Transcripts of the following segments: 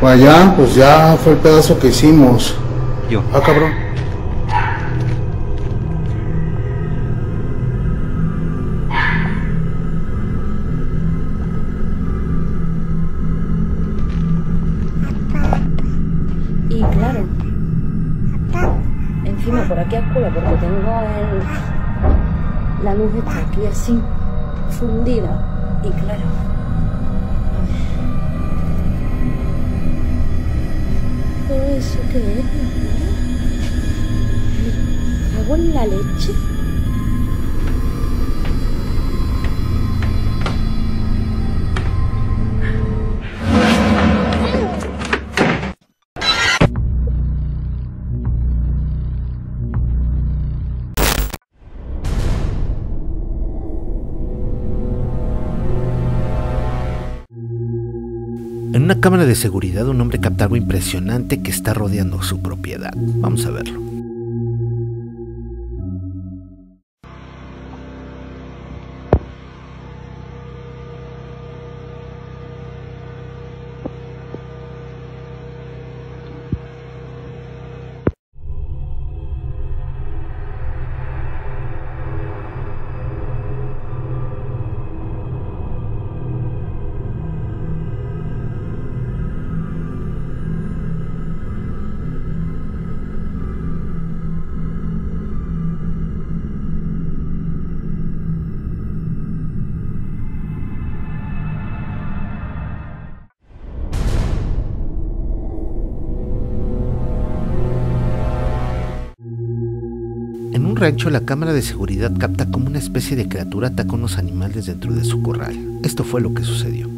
Para allá, pues ya fue el pedazo que hicimos. Yo. Ah, cabrón. Y claro, encima por aquí a oscura, porque tengo la luz está aquí así, fundida. Y claro. ¿Eso qué es? ¿Agua en la leche? En una cámara de seguridad, un hombre capta algo impresionante que está rodeando su propiedad. Vamos a verlo. Rancho, la cámara de seguridad capta como una especie de criatura ataca unos animales dentro de su corral. Esto fue lo que sucedió.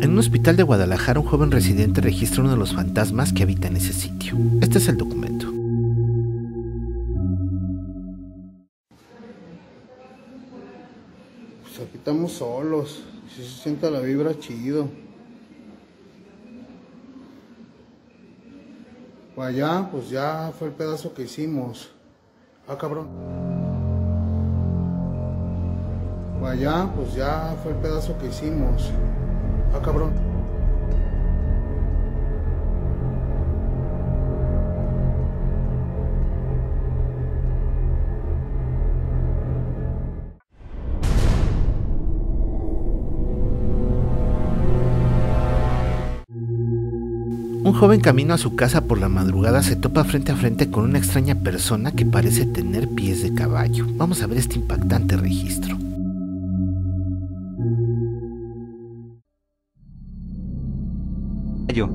En un hospital de Guadalajara, un joven residente registra uno de los fantasmas que habita en ese sitio. Este es el documento. Pues aquí estamos solos, si se siente la vibra chido. Para allá, pues ya fue el pedazo que hicimos. Ah, cabrón. Para allá, pues ya fue el pedazo que hicimos. Ah, cabrón. Un joven camino a su casa por la madrugada se topa frente a frente con una extraña persona que parece tener pies de caballo. Vamos a ver este impactante registro. Yo.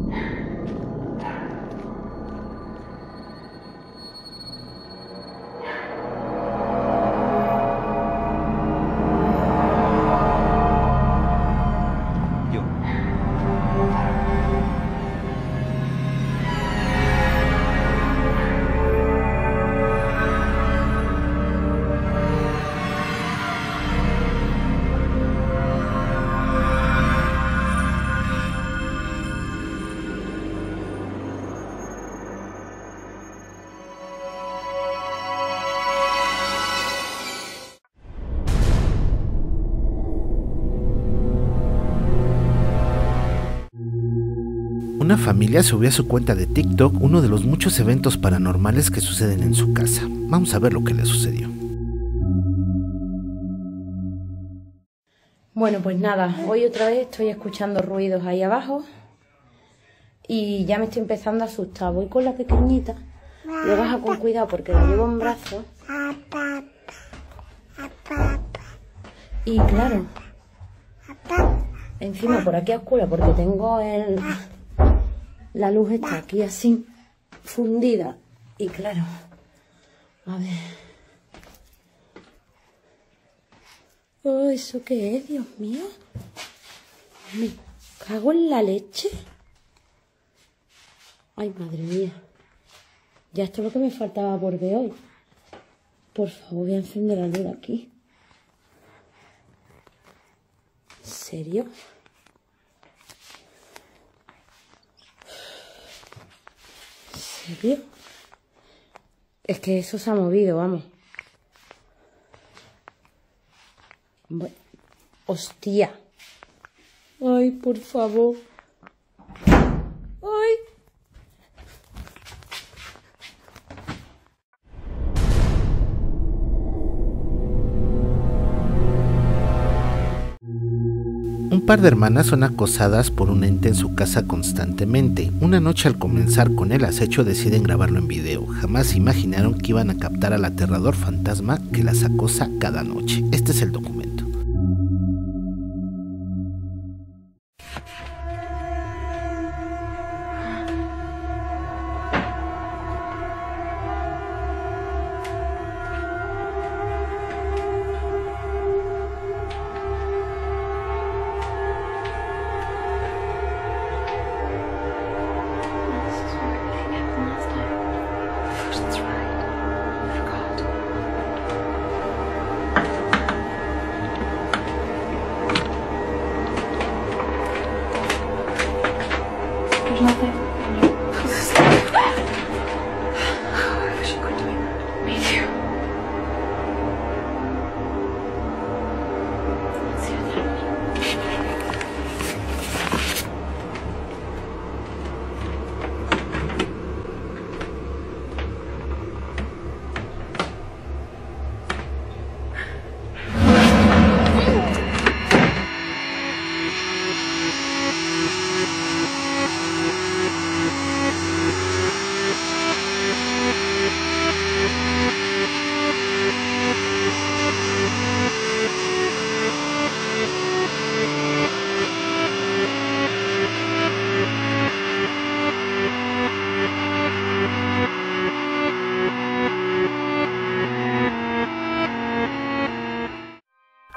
Una familia subió a su cuenta de TikTok uno de los muchos eventos paranormales que suceden en su casa. Vamos a ver lo que le sucedió. Bueno, pues nada, hoy otra vez estoy escuchando ruidos ahí abajo y ya me estoy empezando a asustar. Voy con la pequeñita, lo baja con cuidado porque la llevo en brazos y claro, encima por aquí a oscura porque tengo la luz está aquí así fundida y claro, a ver. Oh, ¿eso qué es? Dios mío. Me cago en la leche. Ay, madre mía. Ya esto es lo que me faltaba por ver hoy. Por favor, voy a encender la luz aquí. ¿En serio? ¿En serio? Es que eso se ha movido, vamos. Bueno, hostia. Ay, por favor. Ay. Un par de hermanas son acosadas por un ente en su casa constantemente. Una noche, al comenzar con el acecho, deciden grabarlo en video. Jamás imaginaron que iban a captar al aterrador fantasma que las acosa cada noche. Este es el documento.